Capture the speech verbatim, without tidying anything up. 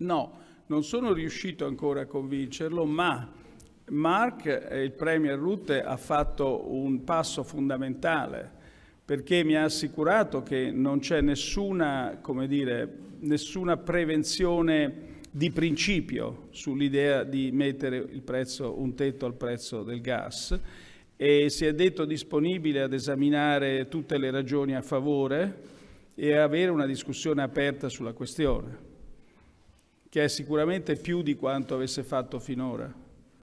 No, non sono riuscito ancora a convincerlo, ma Mark e il Premier Rutte ha fatto un passo fondamentale, perché mi ha assicurato che non c'è nessuna, come dire, nessuna prevenzione di principio sull'idea di mettere il prezzo, un tetto al prezzo del gas, e si è detto disponibile ad esaminare tutte le ragioni a favore e avere una discussione aperta sulla questione, che è sicuramente più di quanto avesse fatto finora.